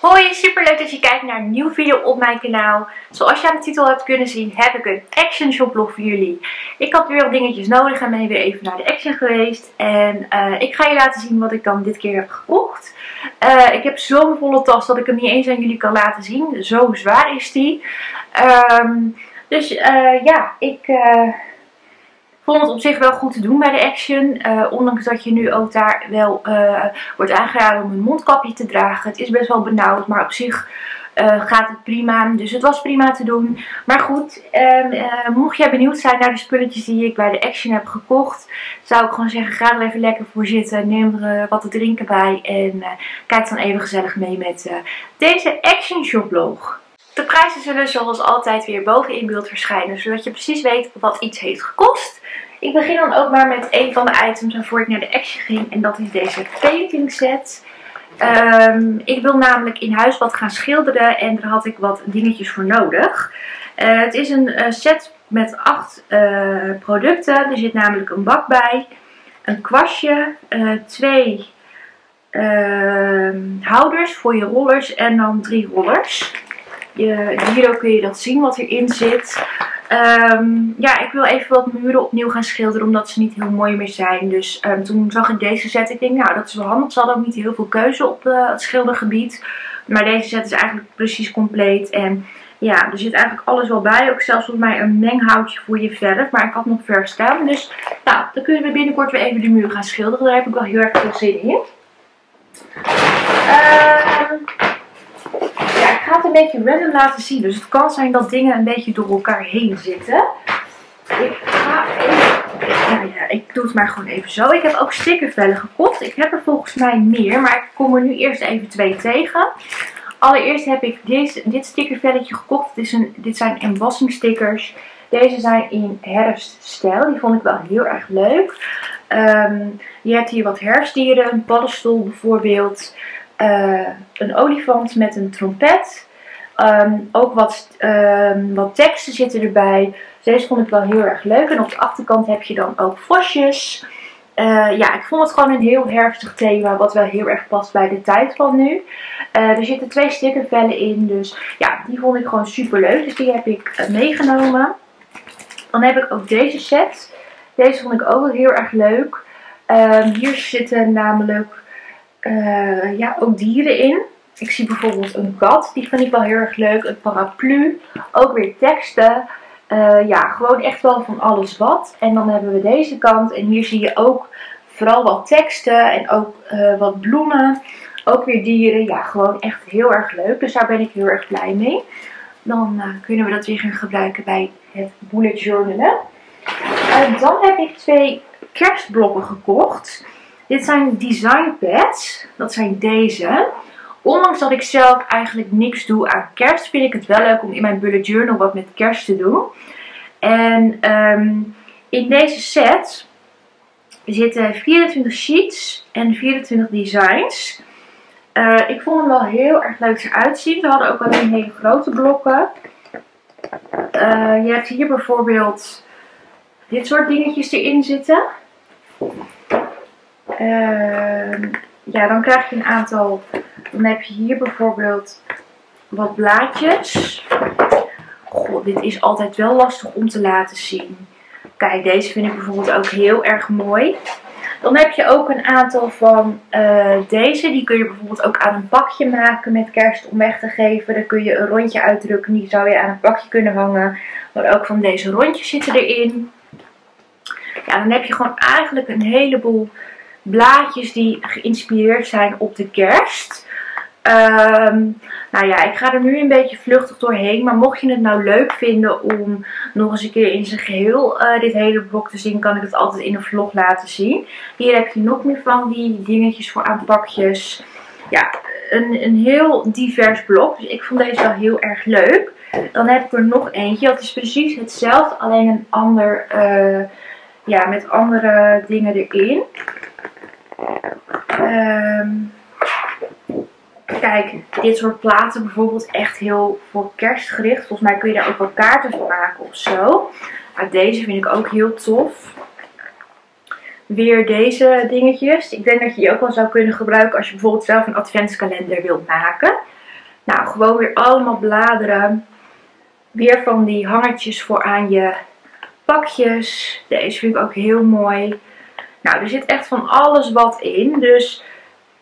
Hoi, superleuk dat je kijkt naar een nieuwe video op mijn kanaal. Zoals je aan de titel hebt kunnen zien, heb ik een Action shoplog voor jullie. Ik had weer wat dingetjes nodig en ben weer even naar de Action geweest. En ik ga je laten zien wat ik dan dit keer heb gekocht. Ik heb zo'n volle tas dat ik hem niet eens aan jullie kan laten zien. Zo zwaar is die. Ik vond het op zich wel goed te doen bij de Action. Ondanks dat je nu ook daar wel wordt aangeraden om een mondkapje te dragen. Het is best wel benauwd, maar op zich gaat het prima. Dus het was prima te doen. Maar goed, mocht jij benieuwd zijn naar de spulletjes die ik bij de Action heb gekocht, zou ik gewoon zeggen, ga er even lekker voor zitten. Neem er wat te drinken bij. En kijk dan even gezellig mee met deze Action shoplog. De prijzen zullen zoals altijd weer bovenin beeld verschijnen, zodat je precies weet wat iets heeft gekost. Ik begin dan ook maar met een van de items waarvoor ik naar de Action ging. En dat is deze painting set. Ik wil namelijk in huis wat gaan schilderen en daar had ik wat dingetjes voor nodig. Het is een set met 8 producten. Er zit namelijk een bak bij, een kwastje, 2 houders voor je rollers en dan 3 rollers. Hierdoor kun je dat zien wat erin zit. Ik wil even wat muren opnieuw gaan schilderen omdat ze niet heel mooi meer zijn. Dus toen zag ik deze set. Ik denk, nou, dat is wel handig. Ze hadden ook niet heel veel keuze op het schildergebied. Maar deze set is eigenlijk precies compleet. En ja, er zit eigenlijk alles wel bij. Ook zelfs volgens mij een menghoutje voor je verf. Maar ik had nog verf staan. Dus nou, dan kunnen we binnenkort weer even de muur gaan schilderen. Daar heb ik wel heel erg veel zin in. Ik ga het een beetje random laten zien, dus het kan zijn dat dingen een beetje door elkaar heen zitten. Ik doe het maar gewoon even zo. Ik heb ook stickervellen gekocht. Ik heb er volgens mij meer, maar ik kom er nu eerst even 2 tegen. Allereerst heb ik dit stickervelletje gekocht. Dit zijn embossingstickers. Deze zijn in herfststijl. Die vond ik wel heel erg leuk. Je hebt hier wat herfstdieren, een paddenstoel bijvoorbeeld. Een olifant met een trompet. Ook wat teksten zitten erbij. Deze vond ik wel heel erg leuk. En op de achterkant heb je dan ook vosjes. Ik vond het gewoon een heel herfstig thema. Wat wel heel erg past bij de tijd van nu. Er zitten 2 stickervellen in. Dus ja, die vond ik gewoon super leuk. Dus die heb ik meegenomen. Dan heb ik ook deze set. Deze vond ik ook wel heel erg leuk. Hier zitten namelijk ook dieren in. Ik zie bijvoorbeeld een kat. Die vind ik wel heel erg leuk. Een paraplu. Ook weer teksten. Gewoon echt wel van alles wat. En dan hebben we deze kant. En hier zie je ook vooral wat teksten. En ook wat bloemen. Ook weer dieren. Ja, gewoon echt heel erg leuk. Dus daar ben ik heel erg blij mee. Dan kunnen we dat weer gaan gebruiken bij het bullet journalen. Dan heb ik 2 kerstblokken gekocht. Dit zijn design pads. Dat zijn deze. Ondanks dat ik zelf eigenlijk niks doe aan kerst, vind ik het wel leuk om in mijn bullet journal wat met kerst te doen. En in deze set zitten 24 sheets en 24 designs. Ik vond hem wel heel erg leuk eruit zien. We hadden ook wel een hele grote blokken. Je hebt hier bijvoorbeeld dit soort dingetjes erin zitten. Dan krijg je een aantal. Dan heb je hier bijvoorbeeld wat blaadjes. Goh, dit is altijd wel lastig om te laten zien. Kijk, deze vind ik bijvoorbeeld ook heel erg mooi. Dan heb je ook een aantal van deze. Die kun je bijvoorbeeld ook aan een pakje maken met kerst om weg te geven. Daar kun je een rondje uitdrukken. Die zou je aan een pakje kunnen hangen. Maar ook van deze rondjes zitten erin. Ja, dan heb je gewoon eigenlijk een heleboel blaadjes die geïnspireerd zijn op de kerst. Ik ga er nu een beetje vluchtig doorheen. Maar mocht je het nou leuk vinden om nog eens een keer in zijn geheel dit hele blok te zien, kan ik het altijd in een vlog laten zien. Hier heb je nog meer van die dingetjes voor aanpakjes. Ja, een heel divers blok. Dus ik vond deze wel heel erg leuk. Dan heb ik er nog eentje. Dat is precies hetzelfde, alleen een ander, met andere dingen erin. Kijk, dit soort platen bijvoorbeeld echt heel voor kerst gericht. Volgens mij kun je daar ook wel kaarten van maken of zo. Maar deze vind ik ook heel tof. Weer deze dingetjes. Ik denk dat je die ook wel zou kunnen gebruiken als je bijvoorbeeld zelf een adventskalender wilt maken. Nou, gewoon weer allemaal bladeren. Weer van die hangertjes voor aan je pakjes. Deze vind ik ook heel mooi. Nou, er zit echt van alles wat in. Dus,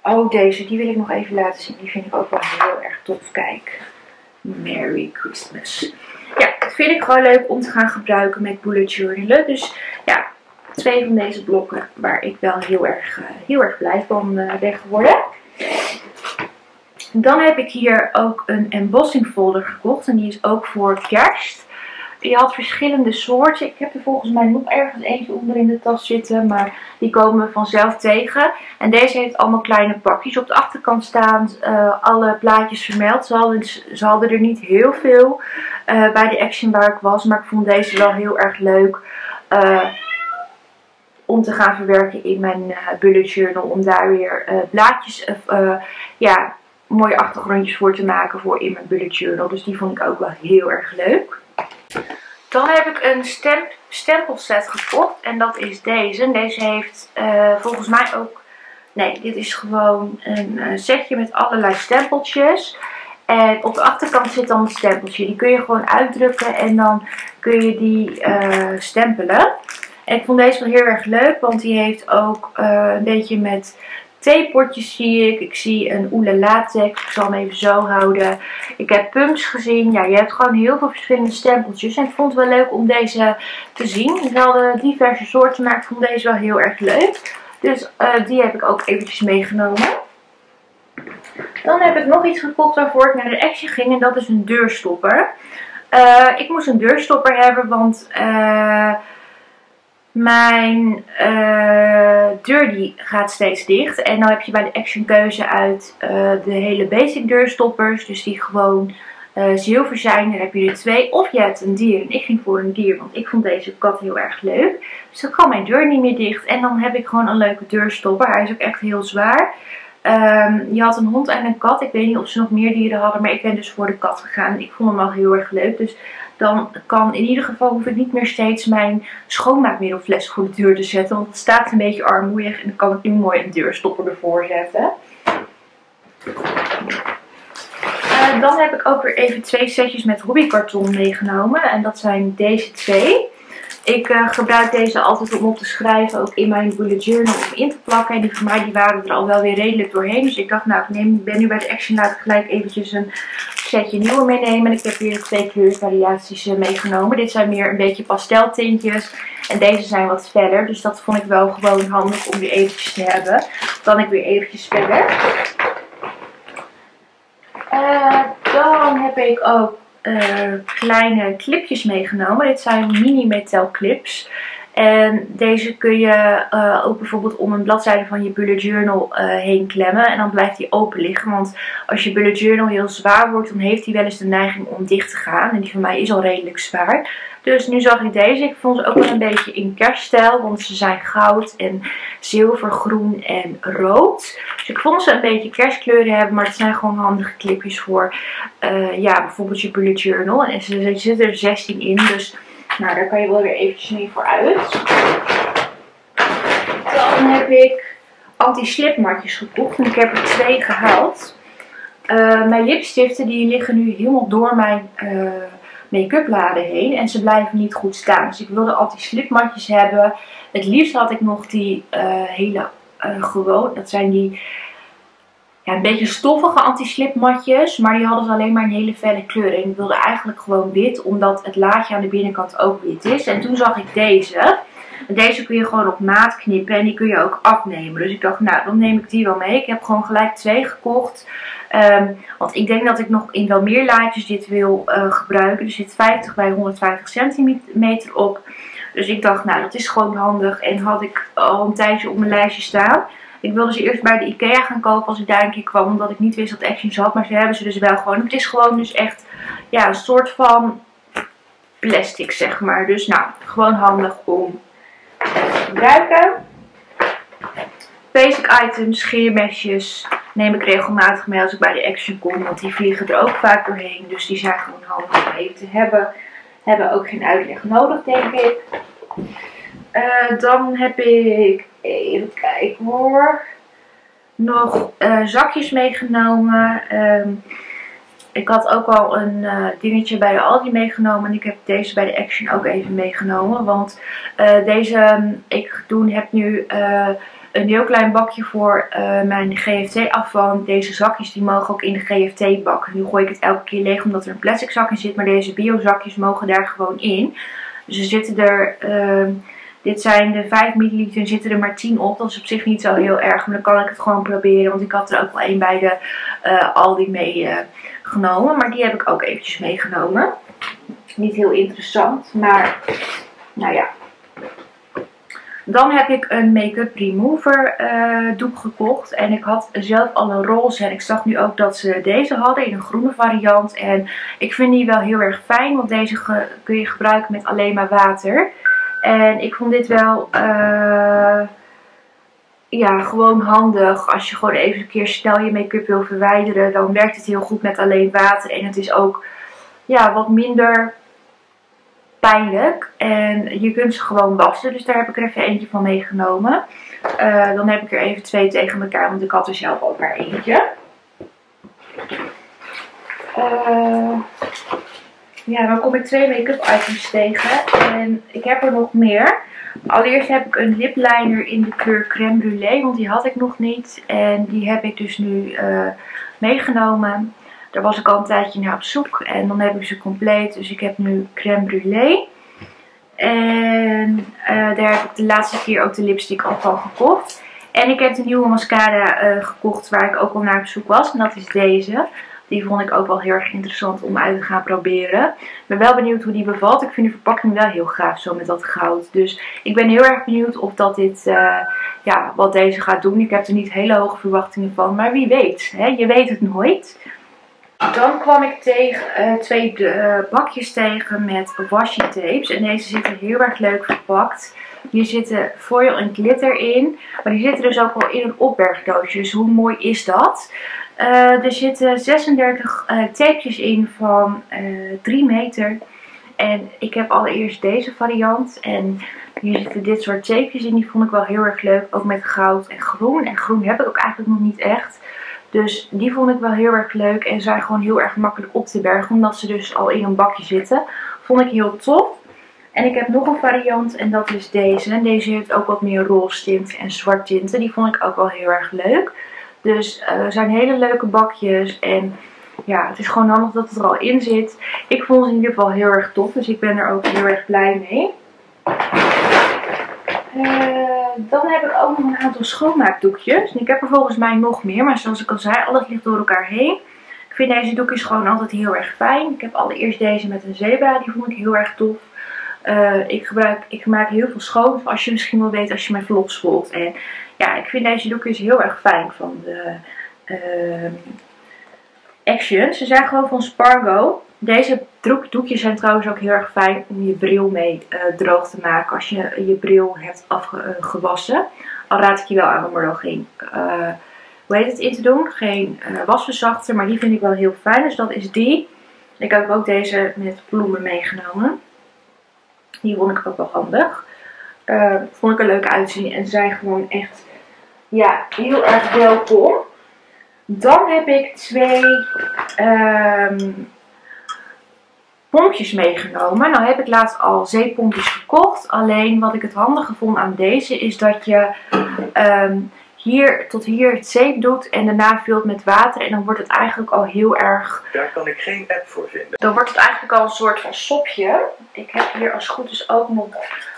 oh deze, die wil ik nog even laten zien. Die vind ik ook wel heel erg tof. Kijk, Merry Christmas. Ja, dat vind ik gewoon leuk om te gaan gebruiken met bullet journalen. Dus ja, twee van deze blokken waar ik wel heel erg blij van ben geworden. Dan heb ik hier ook een embossing folder gekocht. En die is ook voor kerst. Die had verschillende soorten. Ik heb er volgens mij nog ergens eentje onder in de tas zitten. Maar die komen we vanzelf tegen. En deze heeft allemaal kleine pakjes. Op de achterkant staan alle plaatjes vermeld. Ze hadden er niet heel veel bij de Action waar ik was. Maar ik vond deze wel heel erg leuk om te gaan verwerken in mijn bullet journal. Om daar weer blaadjes... ja, mooie achtergrondjes voor te maken voor in mijn bullet journal. Dus die vond ik ook wel heel erg leuk. Dan heb ik een stempelset gekocht. En dat is deze. Deze heeft volgens mij ook... Nee, dit is gewoon een setje met allerlei stempeltjes. En op de achterkant zit dan een stempeltje. Die kun je gewoon uitdrukken en dan kun je die stempelen. En ik vond deze wel heel erg leuk. Want die heeft ook een beetje met... theepotjes zie ik. Ik zie een oele latex. Ik zal hem even zo houden. Ik heb pumps gezien. Ja, je hebt gewoon heel veel verschillende stempeltjes. En ik vond het wel leuk om deze te zien. Ik had diverse soorten, maar ik vond deze wel heel erg leuk. Dus die heb ik ook eventjes meegenomen. Dan heb ik nog iets gekocht waarvoor ik naar de Action ging. En dat is een deurstopper. Ik moest een deurstopper hebben, want... mijn deur die gaat steeds dicht. En dan heb je bij de Action keuze uit de hele basic deurstoppers. Dus die gewoon zilver zijn. Dan heb je er twee. Of je hebt een dier. En ik ging voor een dier. Want ik vond deze kat heel erg leuk. Dus dan kan mijn deur niet meer dicht. En dan heb ik gewoon een leuke deurstopper. Hij is ook echt heel zwaar. Je had een hond en een kat. Ik weet niet of ze nog meer dieren hadden. Maar ik ben dus voor de kat gegaan. Ik vond hem wel heel erg leuk. Dus... dan kan in ieder geval, hoef ik niet meer steeds mijn schoonmaakmiddelfles voor de deur te zetten. Want het staat een beetje armoedig en dan kan ik nu mooi een deurstopper ervoor zetten. Dan heb ik ook weer even twee setjes met hobbykarton meegenomen. En dat zijn deze twee. Ik gebruik deze altijd om op te schrijven, ook in mijn bullet journal om in te plakken. En die van mij die waren er al wel weer redelijk doorheen. Dus ik dacht, nou ik ben nu bij de Action, laat ik gelijk eventjes een setje nieuwe meenemen. En ik heb weer twee kleurenvariaties meegenomen. Dit zijn meer een beetje pasteltintjes en deze zijn wat feller. Dus dat vond ik wel gewoon handig om weer eventjes te hebben. Dan ik weer eventjes verder. Dan heb ik ook... kleine clipjes meegenomen. Dit zijn mini metal clips. En deze kun je ook bijvoorbeeld om een bladzijde van je bullet journal heen klemmen. En dan blijft die open liggen. Want als je bullet journal heel zwaar wordt, dan heeft die wel eens de neiging om dicht te gaan. En die van mij is al redelijk zwaar. Dus nu zag ik deze. Ik vond ze ook wel een beetje in kerststijl. Want ze zijn goud en zilver, groen en rood. Dus ik vond ze een beetje kerstkleuren hebben. Maar het zijn gewoon handige clipjes voor ja, bijvoorbeeld je bullet journal. En ze zitten er 16 in. Dus... nou, daar kan je wel weer eventjes mee voor uit. Dan heb ik anti-slipmatjes gekocht. En ik heb er twee gehaald. Mijn lipstiften die liggen nu helemaal door mijn make-up laden heen. En ze blijven niet goed staan. Dus ik wilde anti-slipmatjes hebben. Het liefst had ik nog die hele gewoon. Dat zijn die... ja, een beetje stoffige anti-slipmatjes, maar die hadden ze alleen maar een hele felle kleur. En ik wilde eigenlijk gewoon wit, omdat het laadje aan de binnenkant ook wit is. En toen zag ik deze. En deze kun je gewoon op maat knippen en die kun je ook afnemen. Dus ik dacht, nou, dan neem ik die wel mee. Ik heb gewoon gelijk twee gekocht. Want ik denk dat ik nog in wel meer laadjes dit wil gebruiken. Er zit 50 bij 150 centimeter op. Dus ik dacht, nou, dat is gewoon handig. En had ik al een tijdje op mijn lijstje staan. Ik wilde ze eerst bij de IKEA gaan kopen als ik daar een keer kwam. Omdat ik niet wist dat Action ze had. Maar ze hebben ze dus wel gewoon. Het is gewoon dus echt ja, een soort van plastic, zeg maar. Dus nou, gewoon handig om te gebruiken. Basic items, scheermesjes neem ik regelmatig mee als ik bij de Action kom. Want die vliegen er ook vaak doorheen. Dus die zijn gewoon handig om even te hebben. Hebben ook geen uitleg nodig, denk ik. Dan heb ik... even kijken hoor. Nog zakjes meegenomen. Ik had ook al een dingetje bij de Aldi meegenomen. En ik heb deze bij de Action ook even meegenomen. Want ik heb nu een heel klein bakje voor mijn GFT-afval. Deze zakjes die mogen ook in de GFT-bak. Nu gooi ik het elke keer leeg omdat er een plastic zak in zit. Maar deze biozakjes mogen daar gewoon in. Dus er zitten er... dit zijn de 5 milliliter en zitten er maar 10 op. Dat is op zich niet zo heel erg. Maar dan kan ik het gewoon proberen. Want ik had er ook wel één bij de Aldi meegenomen. Maar die heb ik ook eventjes meegenomen. Niet heel interessant. Maar nou ja. Dan heb ik een make-up remover doek gekocht. En ik had zelf al een roze. En ik zag nu ook dat ze deze hadden in een groene variant. En ik vind die wel heel erg fijn. Want deze kun je gebruiken met alleen maar water. En ik vond dit wel ja, gewoon handig. Als je gewoon even een keer snel je make-up wil verwijderen. Dan werkt het heel goed met alleen water. En het is ook ja, wat minder pijnlijk. En je kunt ze gewoon wassen. Dus daar heb ik er even eentje van meegenomen. Dan heb ik er even twee tegen elkaar. Want ik had er zelf ook maar eentje. Ja, dan kom ik 2 make-up items tegen en ik heb er nog meer. Allereerst heb ik een lipliner in de kleur crème brûlée, want die had ik nog niet. En die heb ik dus nu meegenomen. Daar was ik al een tijdje naar op zoek en dan heb ik ze compleet. Dus ik heb nu crème brûlée. En daar heb ik de laatste keer ook de lipstick al van gekocht. En ik heb de nieuwe mascara gekocht waar ik ook al naar op zoek was. En dat is deze. Die vond ik ook wel heel erg interessant om uit te gaan proberen. Ik ben wel benieuwd hoe die bevalt. Ik vind de verpakking wel heel gaaf zo met dat goud. Dus ik ben heel erg benieuwd of dat dit, ja, wat deze gaat doen. Ik heb er niet hele hoge verwachtingen van. Maar wie weet, hè? Je weet het nooit. Dan kwam ik tegen, 2 bakjes tegen met washi tapes. En deze zitten heel erg leuk verpakt. Hier zitten foil en glitter in. Maar die zitten dus ook wel in een opbergdoosje. Dus hoe mooi is dat? Er zitten 36 tapejes in van 3 meter. En ik heb allereerst deze variant. En hier zitten dit soort tapejes in. Die vond ik wel heel erg leuk. Ook met goud en groen. En groen heb ik ook eigenlijk nog niet echt. Dus die vond ik wel heel erg leuk. En zijn gewoon heel erg makkelijk op te bergen. Omdat ze dus al in een bakje zitten. Vond ik heel tof. En ik heb nog een variant. En dat is deze. En deze heeft ook wat meer roze tinten en zwart tinten. Die vond ik ook wel heel erg leuk. Dus zijn hele leuke bakjes en ja, het is gewoon handig dat het er al in zit. Ik vond ze in ieder geval heel erg tof, dus ik ben er ook heel erg blij mee. Dan heb ik ook nog een aantal schoonmaakdoekjes. En ik heb er volgens mij nog meer, maar zoals ik al zei, alles ligt door elkaar heen. Ik vind deze doekjes gewoon altijd heel erg fijn. Ik heb allereerst deze met een zebra, die vond ik heel erg tof. Ik maak heel veel schoon, als je misschien wel weet als je mijn vlogs volgt. En ja, ik vind deze doekjes heel erg fijn van de Action. Ze zijn gewoon van Spargo. Deze doekjes zijn trouwens ook heel erg fijn om je bril mee droog te maken als je je bril hebt afgewassen. Al raad ik je wel aan om er nog geen, hoe heet het, in te doen. Geen wasverzachter, maar die vind ik wel heel fijn. Dus dat is die. Ik heb ook deze met bloemen meegenomen. Die vond ik ook wel handig. Vond ik er leuk uitzien. En zijn gewoon echt ja, heel erg welkom. Dan heb ik 2 pompjes meegenomen. Nou heb ik laatst al zeepompjes gekocht. Alleen wat ik het handige vond aan deze is dat je hier tot hier het zeep doet en daarna vult met water. En dan wordt het eigenlijk al heel erg... Daar kan ik geen app voor vinden. Dan wordt het eigenlijk al een soort van sopje. Ik heb hier als het goed is ook nog...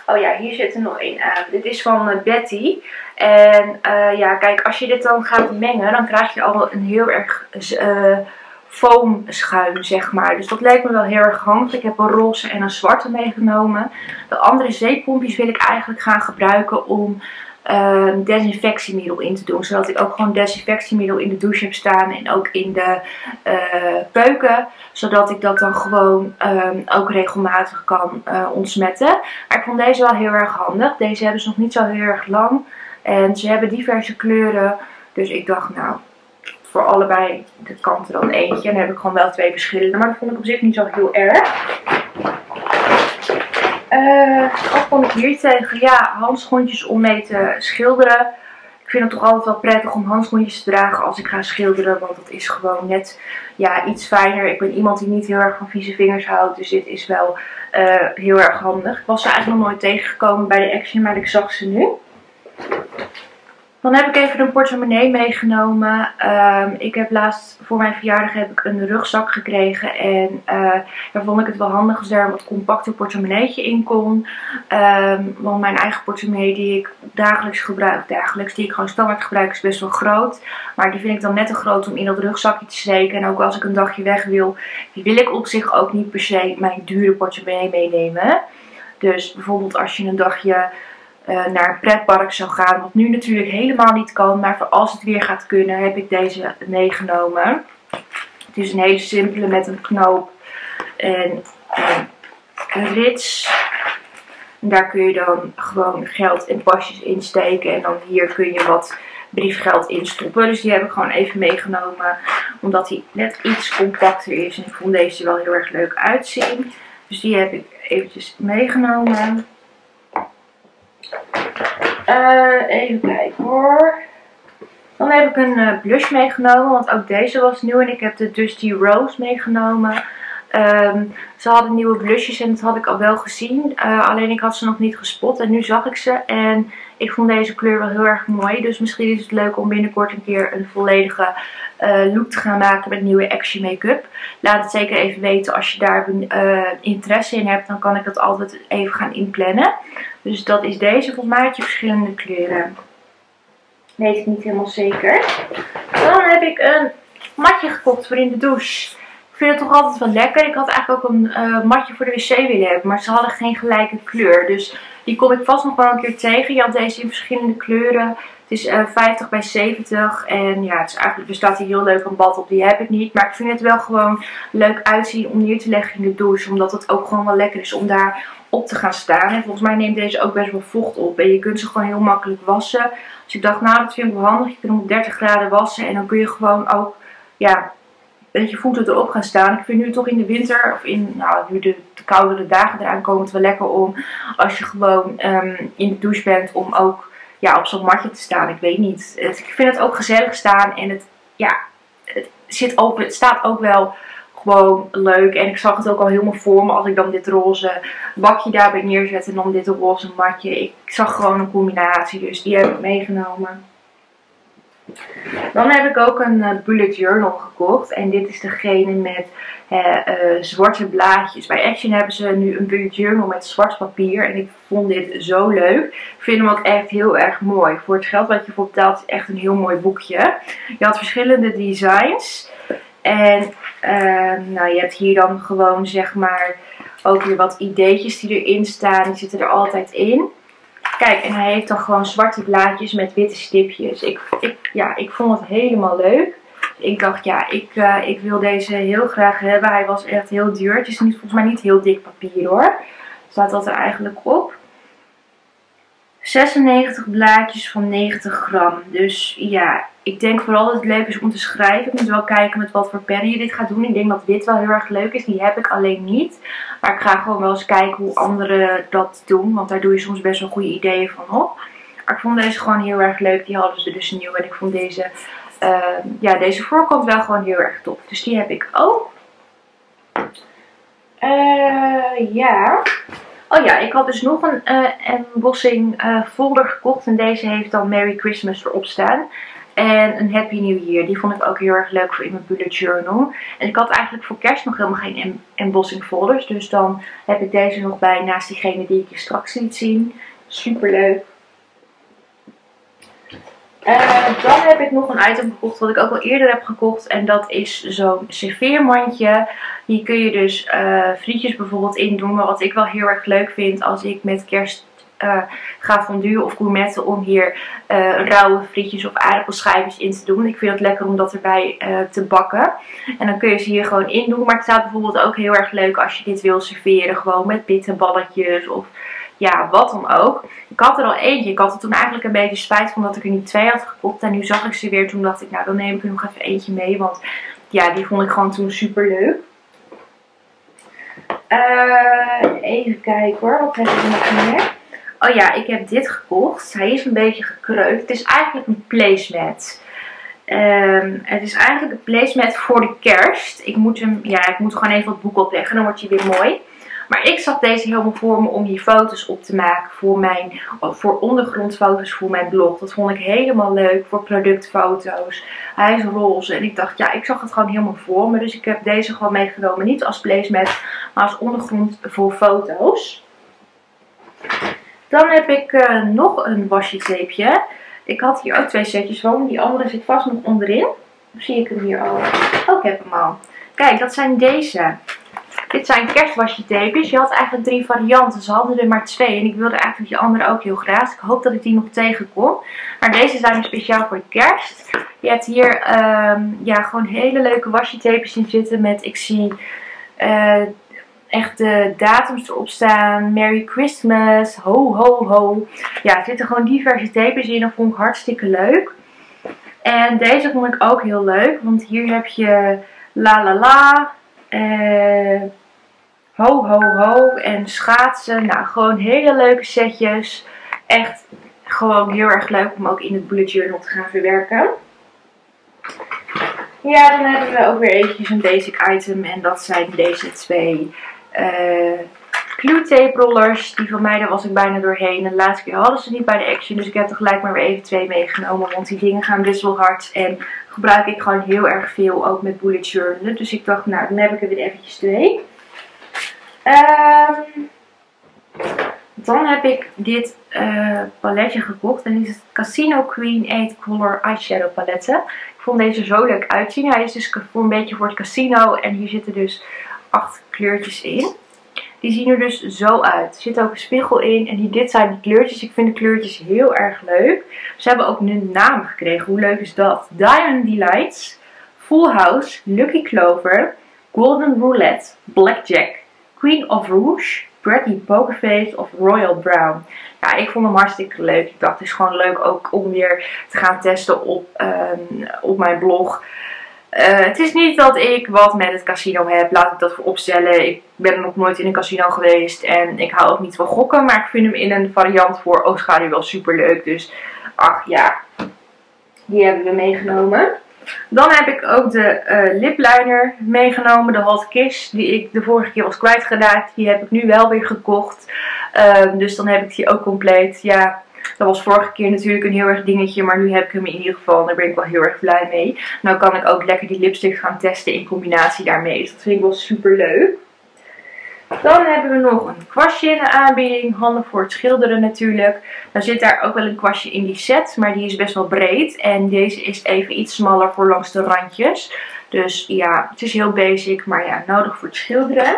Oh ja, hier zit er nog één aan. Dit is van Betty. En ja, kijk, als je dit dan gaat mengen, dan krijg je al een heel erg foam schuim, zeg maar. Dus dat lijkt me wel heel erg handig. Ik heb een roze en een zwarte meegenomen. De andere zeepompjes wil ik eigenlijk gaan gebruiken om... desinfectiemiddel in te doen. Zodat ik ook gewoon desinfectiemiddel in de douche heb staan. En ook in de peuken. Zodat ik dat dan gewoon ook regelmatig kan ontsmetten. Maar ik vond deze wel heel erg handig. Deze hebben ze nog niet zo heel erg lang. En ze hebben diverse kleuren. Dus ik dacht nou, voor allebei de kanten dan eentje. En dan heb ik gewoon wel 2 verschillende. Maar dat vond ik op zich niet zo heel erg. Wat vond ik hier tegen? Ja, handschoentjes om mee te schilderen. Ik Ik vind het toch altijd wel prettig om handschoentjes te dragen als ik ga schilderen. Want dat is gewoon net ja, iets fijner. Ik ben iemand die niet heel erg van vieze vingers houdt. Dus dit is wel heel erg handig. Ik was ze eigenlijk nog nooit tegengekomen bij de Action. Maar ik zag ze nu. Dan heb ik even een portemonnee meegenomen. Ik heb laatst voor mijn verjaardag een rugzak gekregen. En daar vond ik het wel handig als er een wat compacter portemonneetje in kon. Want mijn eigen portemonnee die ik dagelijks gebruik, die ik gewoon standaard gebruik, is best wel groot. Maar die vind ik dan net te groot om in dat rugzakje te steken. En ook als ik een dagje weg wil, die wil ik op zich ook niet per se mijn dure portemonnee meenemen. Dus bijvoorbeeld als je een dagje naar een pretpark zou gaan, wat nu natuurlijk helemaal niet kan, maar voor als het weer gaat kunnen, heb ik deze meegenomen. Het is een hele simpele met een knoop en een rits. En daar kun je dan gewoon geld en pasjes in steken en dan hier kun je wat briefgeld in stoppen. Dus die heb ik gewoon even meegenomen, omdat die net iets compacter is en ik vond deze wel heel erg leuk uitzien. Dus die heb ik eventjes meegenomen. Even kijken hoor. Dan heb ik een blush meegenomen, want ook deze was nieuw. En ik heb de Dusty Rose meegenomen. Ze hadden nieuwe blushjes en dat had ik al wel gezien. Alleen ik had ze nog niet gespot en nu zag ik ze. En ik vond deze kleur wel heel erg mooi. Dus misschien is het leuk om binnenkort een keer een volledige look te gaan maken met nieuwe Action make-up. Laat het zeker even weten als je daar interesse in hebt. Dan kan ik dat altijd even gaan inplannen. Dus dat is deze. Volgens mij had je verschillende kleuren. Weet ik niet helemaal zeker. Dan heb ik een matje gekocht voor in de douche. Ik vind het toch altijd wel lekker. Ik had eigenlijk ook een matje voor de wc willen hebben. Maar ze hadden geen gelijke kleur. Dus die kom ik vast nog wel een keer tegen. Je had deze in verschillende kleuren. Het is 50 bij 70. En ja, het is eigenlijk, er staat hier heel leuk een bad op. Die heb ik niet. Maar ik vind het wel gewoon leuk uitzien om neer te leggen in de douche. Omdat het ook gewoon wel lekker is om daar op te gaan staan. En volgens mij neemt deze ook best wel vocht op. En je kunt ze gewoon heel makkelijk wassen. Dus ik dacht, nou dat vind ik wel handig. Je kunt hem op 30 graden wassen. En dan kun je gewoon ook, ja, dat je voeten erop gaan staan. Ik vind nu toch in de winter, of in nu de koudere dagen eraan komen, het wel lekker om, als je gewoon in de douche bent, om ook ja, op zo'n matje te staan. Ik weet niet. Ik vind het ook gezellig staan en het, ja, het staat ook wel gewoon leuk. En ik zag het ook al helemaal voor me als ik dan dit roze bakje daarbij neerzet en dan dit roze matje. Ik zag gewoon een combinatie, dus die heb ik meegenomen. Dan heb ik ook een bullet journal gekocht. En dit is degene met zwarte blaadjes. Bij Action hebben ze nu een bullet journal met zwart papier. En ik vond dit zo leuk. Ik vind hem ook echt heel erg mooi. Voor het geld wat je voor betaalt is echt een heel mooi boekje. Je had verschillende designs. En je hebt hier dan gewoon zeg maar ook weer wat ideetjes die erin staan. Die zitten er altijd in. Kijk, en hij heeft dan gewoon zwarte blaadjes met witte stipjes. Ik vond het helemaal leuk. Ik dacht, ja, ik wil deze heel graag hebben. Hij was echt heel duur. Het is niet, volgens mij niet heel dik papier hoor. Staat dat er eigenlijk op. 96 blaadjes van 90 gram. Dus ja, ik denk vooral dat het leuk is om te schrijven. Ik moet wel kijken met wat voor pen je dit gaat doen. Ik denk dat wit wel heel erg leuk is. Die heb ik alleen niet. Maar ik ga gewoon wel eens kijken hoe anderen dat doen. Want daar doe je soms best wel goede ideeën van op. Maar ik vond deze gewoon heel erg leuk. Die hadden ze dus nieuw. En ik vond deze, deze voorkant wel gewoon heel erg top. Dus die heb ik ook. Oh ja, ik had dus nog een embossing folder gekocht. En deze heeft dan Merry Christmas erop staan. En een Happy New Year. Die vond ik ook heel erg leuk voor in mijn bullet journal. En ik had eigenlijk voor kerst nog helemaal geen embossing folders. Dus dan heb ik deze nog bij naast diegene die ik je straks liet zien. Super leuk. Dan heb ik nog een item gekocht wat ik ook al eerder heb gekocht. En dat is zo'n serveermandje. Hier kun je dus frietjes bijvoorbeeld in doen. Maar wat ik wel heel erg leuk vind als ik met kerst ga fondue of gourmetten, om hier rauwe frietjes of aardappelschijfjes in te doen. Ik vind het lekker om dat erbij te bakken. En dan kun je ze hier gewoon in doen. Maar het staat bijvoorbeeld ook heel erg leuk als je dit wil serveren. Gewoon met bitterballetjes of ja, wat dan ook. Ik had er al eentje. Ik had er toen eigenlijk een beetje spijt van dat ik er niet twee had gekocht. En nu zag ik ze weer. Toen dacht ik, nou dan neem ik er nog even eentje mee. Want ja, die vond ik gewoon toen super leuk. Even kijken hoor. Wat heb ik nog meer? oh ja, ik heb dit gekocht. Hij is een beetje gekreukt. Het is eigenlijk een placemat. Het is eigenlijk een placemat voor de kerst. Ik moet gewoon even het boek opleggen. Dan wordt hij weer mooi. Maar ik zag deze helemaal voor me om hier foto's op te maken. Voor ondergrondfoto's voor mijn blog. Dat vond ik helemaal leuk. Voor productfoto's. Hij is roze. En ik dacht, ja, ik zag het gewoon helemaal voor me. Dus ik heb deze gewoon meegenomen. Niet als placemat, maar als ondergrond voor foto's. Dan heb ik nog een washi tapeje. Ik had hier ook twee setjes van. Die andere zit vast nog onderin. Of zie ik hem hier al? Oh, ik heb hem al. Kijk, dat zijn deze. Dit zijn kerstwashi tapejes. Je had eigenlijk 3 varianten. Ze hadden er maar 2. En ik wilde eigenlijk die andere ook heel graag. Dus ik hoop dat ik die nog tegenkom. Maar deze zijn speciaal voor de kerst. Je hebt hier ja, gewoon hele leuke washi tapejes in zitten. Met, ik zie echt de datums erop staan. Merry Christmas. Ho, ho, ho. Ja, er zitten gewoon diverse tapejes in. Dat vond ik hartstikke leuk. En deze vond ik ook heel leuk. Want hier heb je la la la. Ho ho ho en schaatsen. Nou, gewoon hele leuke setjes. Echt gewoon heel erg leuk om ook in het bullet journal te gaan verwerken. Ja, dan hebben we ook weer eventjes een basic item. En dat zijn deze 2 glue tape rollers. Die van mij, daar was ik bijna doorheen. En de laatste keer hadden ze niet bij de Action. Dus ik heb er gelijk maar weer even 2 meegenomen. Want die dingen gaan best wel hard. En gebruik ik gewoon heel erg veel. Ook met bullet journalen. Dus ik dacht, nou, dan heb ik er weer eventjes 2. Dan heb ik dit paletje gekocht. En dit is het Casino Queen 8 Color Eyeshadow Palette. Ik vond deze zo leuk uitzien. Hij is dus voor een beetje voor het casino. En hier zitten dus 8 kleurtjes in. Die zien er dus zo uit. Er zit ook een spiegel in. En dit zijn de kleurtjes. Ik vind de kleurtjes heel erg leuk. Ze hebben ook een naam gekregen. Hoe leuk is dat? Diamond Delights. Full House. Lucky Clover. Golden Roulette. Blackjack. Queen of Rouge. Pretty Pokerface of Royal Brown. Ja, ik vond hem hartstikke leuk. Ik dacht, het is gewoon leuk ook om weer te gaan testen op mijn blog. Het is niet dat ik wat met het casino heb, laat ik dat vooropstellen. Ik ben nog nooit in een casino geweest en ik hou ook niet van gokken. Maar ik vind hem in een variant voor oogschaduw wel super leuk. Dus ach ja, die hebben we meegenomen. Dan heb ik ook de lipliner meegenomen, de Hot Kiss, die ik de vorige keer was kwijtgeraakt. Die heb ik nu wel weer gekocht, dus dan heb ik die ook compleet. Ja, dat was vorige keer natuurlijk een heel erg dingetje, maar nu heb ik hem in ieder geval en daar ben ik wel heel erg blij mee. Nou kan ik ook lekker die lipstick gaan testen in combinatie daarmee, dus dat vind ik wel super leuk. Dan hebben we nog een kwastje in de aanbieding, handig voor het schilderen natuurlijk. Dan zit daar ook wel een kwastje in die set, maar die is best wel breed. En deze is even iets smaller voor langs de randjes. Dus ja, het is heel basic, maar ja, nodig voor het schilderen.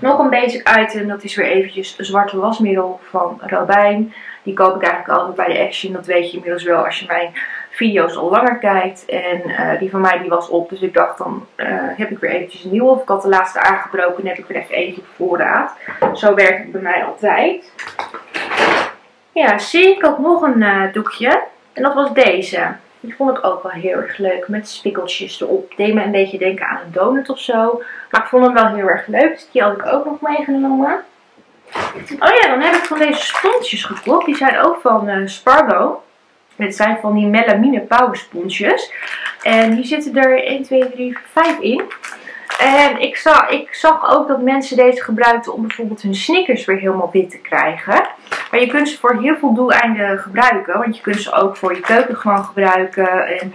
Nog een basic item, dat is weer eventjes een zwarte wasmiddel van Robijn. Die koop ik eigenlijk altijd bij de Action, dat weet je inmiddels wel als je mijn video's al langer kijkt. En die van mij die was op, dus ik dacht dan heb ik weer eventjes een nieuwe. Of ik had de laatste aangebroken en heb ik weer even eentje op voorraad. Zo werkt het bij mij altijd. Ja, zie ik had nog een doekje en dat was deze. Die vond ik ook wel heel erg leuk met spikkeltjes erop. Deed me een beetje denken aan een donut of zo. Maar ik vond hem wel heel erg leuk. Dus die had ik ook nog meegenomen. Oh ja, dan heb ik van deze sponsjes gekocht. Die zijn ook van Spargo. Dit zijn van die melamine power sponsjes. En hier zitten er 1, 2, 3, 5 in. En ik zag ook dat mensen deze gebruikten om bijvoorbeeld hun Snickers weer helemaal wit te krijgen. Maar je kunt ze voor heel veel doeleinden gebruiken. Want je kunt ze ook voor je keuken gewoon gebruiken. En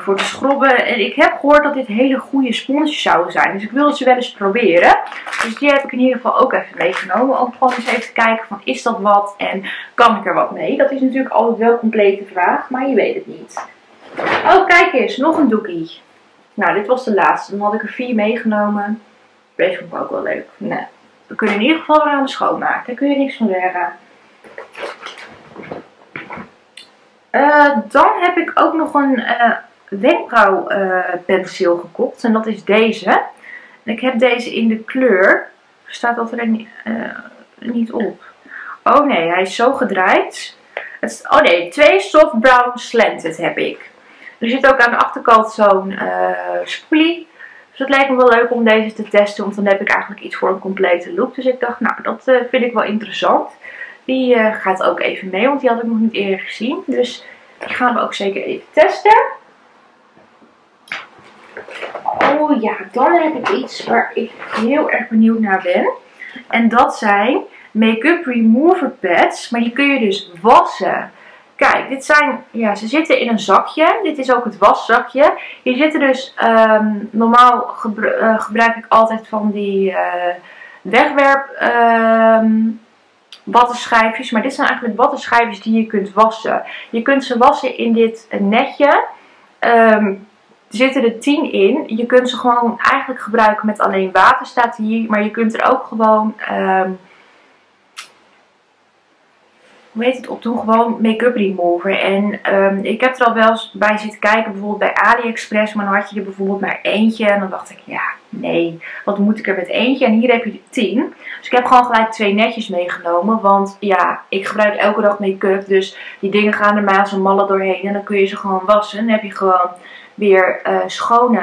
voor te schrobben. En ik heb gehoord dat dit hele goede sponsjes zouden zijn. Dus ik wilde ze wel eens proberen. Dus die heb ik in ieder geval ook even meegenomen. Om gewoon eens even te kijken van is dat wat en kan ik er wat mee. Dat is natuurlijk altijd wel een complete vraag. Maar je weet het niet. Oh kijk eens, nog een doekie. Nou, dit was de laatste. Dan had ik er 4 meegenomen. Deze vond ik ook wel leuk. Nee. We kunnen in ieder geval weer aan de schoonmaken. Daar kun je niks van zeggen. Dan heb ik ook nog een wenkbrauwpencil gekocht. En dat is deze. En ik heb deze in de kleur. Staat dat er niet op? Oh nee, hij is zo gedraaid. Oh nee, 2 soft brown slanted heb ik. Er zit ook aan de achterkant zo'n splie. Dus het lijkt me wel leuk om deze te testen, want dan heb ik eigenlijk iets voor een complete look. Dus ik dacht, nou, dat vind ik wel interessant. Die gaat ook even mee, want die had ik nog niet eerder gezien. Dus ik ga hem ook zeker even testen. Oh ja, dan heb ik iets waar ik heel erg benieuwd naar ben. En dat zijn make-up remover pads. Maar die kun je dus wassen. Kijk, dit zijn, ja, ze zitten in een zakje. Dit is ook het waszakje. Hier zitten dus, normaal gebruik ik altijd van die wegwerp wattenschijfjes. Maar dit zijn eigenlijk wattenschijfjes die je kunt wassen. Je kunt ze wassen in dit netje. Er zitten er 10 in. Je kunt ze gewoon eigenlijk gebruiken met alleen water, staat hier. Maar je kunt er ook gewoon, hoe heet het, op doen? Gewoon make-up remover. En ik heb er al wel eens bij zitten kijken, bijvoorbeeld bij AliExpress. Maar dan had je er bijvoorbeeld maar eentje. En dan dacht ik, ja, nee, wat moet ik er met eentje? En hier heb je er 10. Dus ik heb gewoon gelijk 2 netjes meegenomen. Want ja, ik gebruik elke dag make-up. Dus die dingen gaan er maar als een malle doorheen. En dan kun je ze gewoon wassen. En dan heb je gewoon weer schone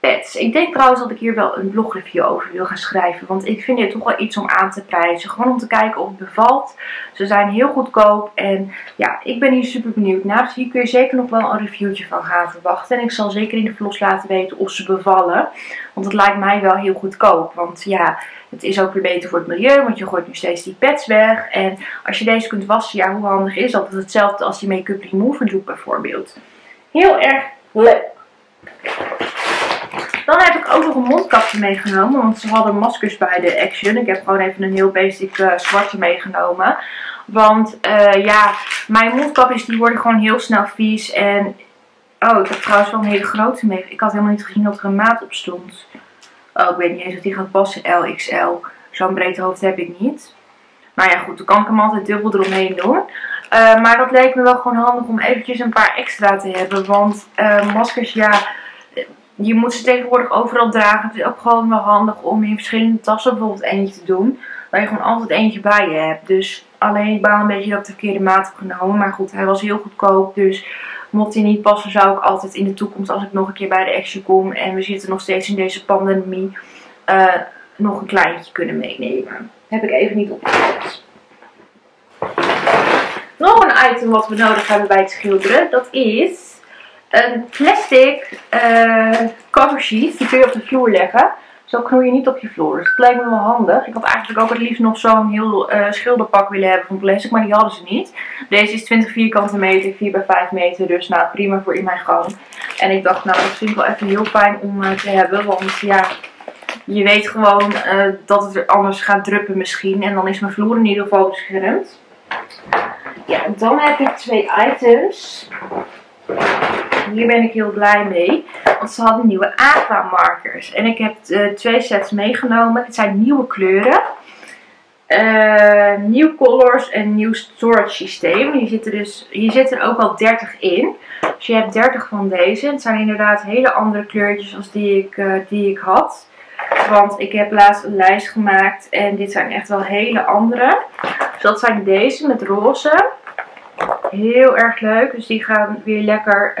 pads. Ik denk trouwens dat ik hier wel een blogreview over wil gaan schrijven. Want ik vind dit toch wel iets om aan te prijzen. Gewoon om te kijken of het bevalt. Ze zijn heel goedkoop. En ja, ik ben hier super benieuwd naar. Dus hier kun je zeker nog wel een reviewtje van gaan verwachten. En ik zal zeker in de vlog laten weten of ze bevallen. Want het lijkt mij wel heel goedkoop. Want ja, het is ook weer beter voor het milieu. Want je gooit nu steeds die pads weg. En als je deze kunt wassen, ja, hoe handig is dat? Dat is hetzelfde als die make-up remover doet bijvoorbeeld. Heel erg leuk. Dan heb ik ook nog een mondkapje meegenomen, want ze hadden maskers bij de Action. Ik heb gewoon even een heel basic zwartje meegenomen. Want ja, mijn mondkapjes die worden gewoon heel snel vies. En oh, ik heb trouwens wel een hele grote mee. Ik had helemaal niet gezien dat er een maat op stond. Oh, ik weet niet eens of die gaat passen, LXL. Zo'n breed hoofd heb ik niet. Nou ja, goed, dan kan ik hem altijd dubbel eromheen doen. Maar dat leek me wel gewoon handig om eventjes een paar extra te hebben. Want maskers, ja, je moet ze tegenwoordig overal dragen. Het is ook gewoon wel handig om in verschillende tassen bijvoorbeeld eentje te doen. Waar je gewoon altijd eentje bij je hebt. Dus alleen ik baal een beetje dat ik de verkeerde maat heb genomen. Maar goed, hij was heel goedkoop. Dus mocht hij niet passen, zou ik altijd in de toekomst, als ik nog een keer bij de Action kom. En we zitten nog steeds in deze pandemie. Nog een kleintje kunnen meenemen. Heb ik even niet opgelet. Nog een item wat we nodig hebben bij het schilderen. Dat is een plastic cover sheet. Die kun je op de vloer leggen. Zo knoei je niet op je vloer. Dus dat lijkt me wel handig. Ik had eigenlijk ook het liefst nog zo'n heel schilderpak willen hebben van plastic. Maar die hadden ze niet. Deze is 20 vierkante meter, 4 bij 5 meter. Dus nou, prima voor in mijn gang. En ik dacht, nou, dat vind ik wel even heel fijn om te hebben. Want ja, je weet gewoon dat het er anders gaat druppen misschien. En dan is mijn vloer in ieder geval beschermd. Ja, dan heb ik 2 items. Hier ben ik heel blij mee, want ze hadden nieuwe aqua markers. En ik heb 2 sets meegenomen. Het zijn nieuwe kleuren, nieuw colors en nieuw storage systeem. Hier zitten er ook al 30 in. Dus je hebt 30 van deze. Het zijn inderdaad hele andere kleurtjes als die ik had. Want ik heb laatst een lijst gemaakt en dit zijn echt wel hele andere. Dus dat zijn deze met roze. Heel erg leuk. Dus die gaan weer lekker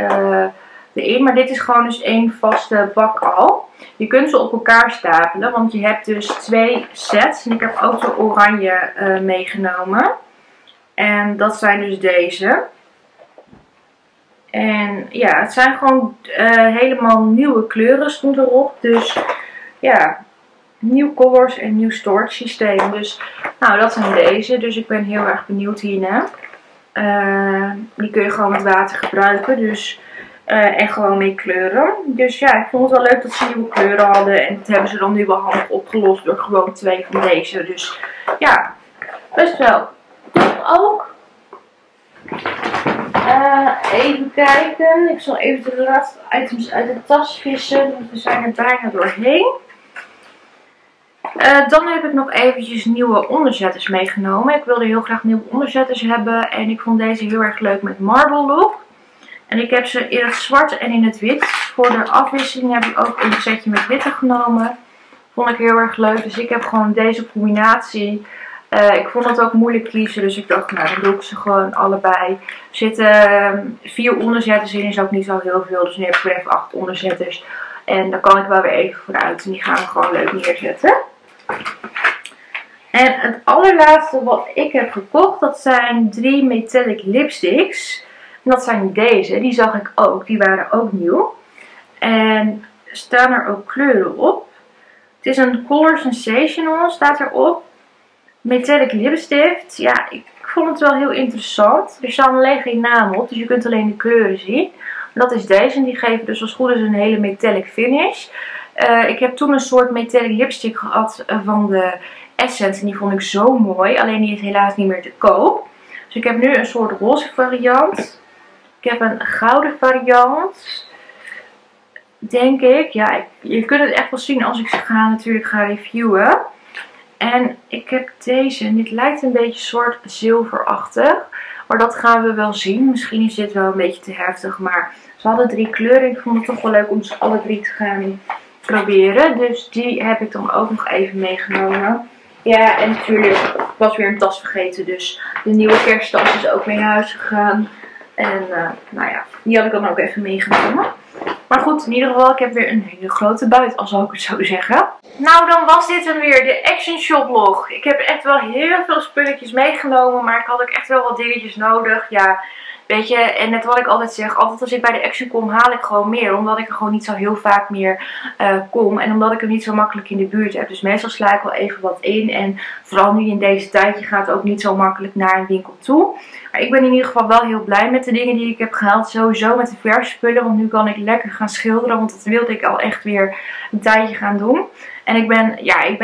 erin. Maar dit is gewoon dus 1 vaste bak al. Je kunt ze op elkaar stapelen. Want je hebt dus 2 sets. En ik heb ook de oranje meegenomen. En dat zijn dus deze. En ja, het zijn gewoon helemaal nieuwe kleuren stond erop. Dus ja, nieuw colors en nieuw storage systeem. Dus nou, dat zijn deze. Dus ik ben heel erg benieuwd hierna. Die kun je gewoon met water gebruiken dus, en gewoon mee kleuren. Dus ja, ik vond het wel leuk dat ze nieuwe kleuren hadden. En dat hebben ze dan nu wel handig opgelost door gewoon 2 van deze. Dus ja, best wel tof ook. Even kijken. Ik zal even de laatste items uit de tas vissen. Want we zijn er bijna doorheen. Dan heb ik nog eventjes nieuwe onderzetters meegenomen. Ik wilde heel graag nieuwe onderzetters hebben. En ik vond deze heel erg leuk met marble look. En ik heb ze in het zwart en in het wit. Voor de afwisseling heb ik ook een setje met witte genomen. Vond ik heel erg leuk. Dus ik heb gewoon deze combinatie Ik vond het ook moeilijk kiezen, dus ik dacht, nou, dan doe ik ze gewoon allebei. Er zitten 4 onderzetters in, is ook niet zo heel veel, dus nu heb ik weer even 8 onderzetters. En daar kan ik wel weer even vooruit en die gaan we gewoon leuk neerzetten. En het allerlaatste wat ik heb gekocht, dat zijn 3 metallic lipsticks. En dat zijn deze, die zag ik ook, die waren ook nieuw. En staan er ook kleuren op. Het is een Color Sensational, staat erop. Metallic lipstift. Ja, ik vond het wel heel interessant. Er staan alleen geen namen op, dus je kunt alleen de kleuren zien. Dat is deze en die geven dus als goed is een hele metallic finish. Ik heb toen een soort metallic lipstick gehad van de Essence en die vond ik zo mooi. Alleen die is helaas niet meer te koop. Dus ik heb nu een soort roze variant. Ik heb een gouden variant. Denk ik. Ja, je kunt het echt wel zien als ik ze natuurlijk ga reviewen. En ik heb deze. En dit lijkt een beetje soort zilverachtig. Maar dat gaan we wel zien. Misschien is dit wel een beetje te heftig. Maar ze hadden 3 kleuren. Ik vond het toch wel leuk om ze alle 3 te gaan proberen. Dus die heb ik dan ook nog even meegenomen. Ja, en natuurlijk, ik was weer een tas vergeten. Dus de nieuwe kersttas is ook mee naar huis gegaan. En nou ja, die had ik dan ook even meegenomen. Maar goed, in ieder geval, ik heb weer een hele grote buit, al zou ik het zo zeggen. Nou, dan was dit hem weer, de Action Shop vlog. Ik heb echt wel heel veel spulletjes meegenomen, maar ik had ook echt wel wat dingetjes nodig. Ja, weet je, en net wat ik altijd zeg, altijd als ik bij de Action kom, haal ik gewoon meer. Omdat ik er gewoon niet zo heel vaak meer kom. En omdat ik hem niet zo makkelijk in de buurt heb. Dus meestal sla ik wel even wat in. En vooral nu in deze tijd, je gaat ook niet zo makkelijk naar een winkel toe. Maar ik ben in ieder geval wel heel blij met de dingen die ik heb gehaald. Sowieso met de verse spullen, want nu kan ik lekker gaan schilderen. Want dat wilde ik al echt weer een tijdje gaan doen. En ik ben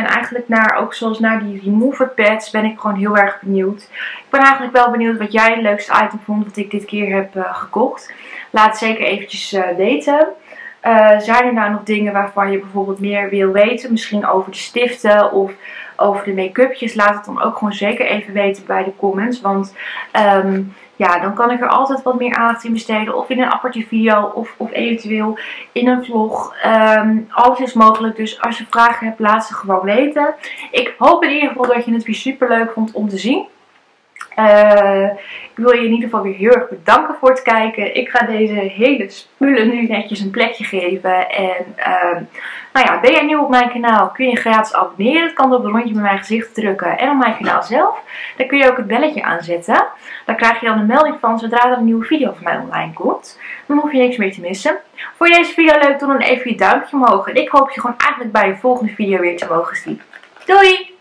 eigenlijk ook zoals naar die remover pads, ben ik gewoon heel erg benieuwd. Ik ben eigenlijk wel benieuwd wat jij het leukste item vond wat ik dit keer heb gekocht. Laat het zeker eventjes weten. Zijn er nou nog dingen waarvan je bijvoorbeeld meer wil weten? Misschien over de stiften of over de make-upjes. Laat het dan ook gewoon zeker even weten bij de comments. Want ja, dan kan ik er altijd wat meer aandacht in besteden. Of in een aparte video of eventueel in een vlog. Alles is mogelijk. Dus als je vragen hebt, laat ze gewoon weten. Ik hoop in ieder geval dat je het weer super leuk vond om te zien. Ik wil je in ieder geval weer heel erg bedanken voor het kijken. Ik ga deze hele spullen nu netjes een plekje geven. En nou ja, ben jij nieuw op mijn kanaal, kun je gratis abonneren. Dat kan op het rondje bij mijn gezicht drukken en op mijn kanaal zelf. Dan kun je ook het belletje aanzetten. Daar krijg je dan een melding van zodra er een nieuwe video van mij online komt. Dan hoef je niks meer te missen. Vond je deze video leuk, doe dan even je duimpje omhoog. En ik hoop je gewoon eigenlijk bij je volgende video weer te mogen zien. Doei!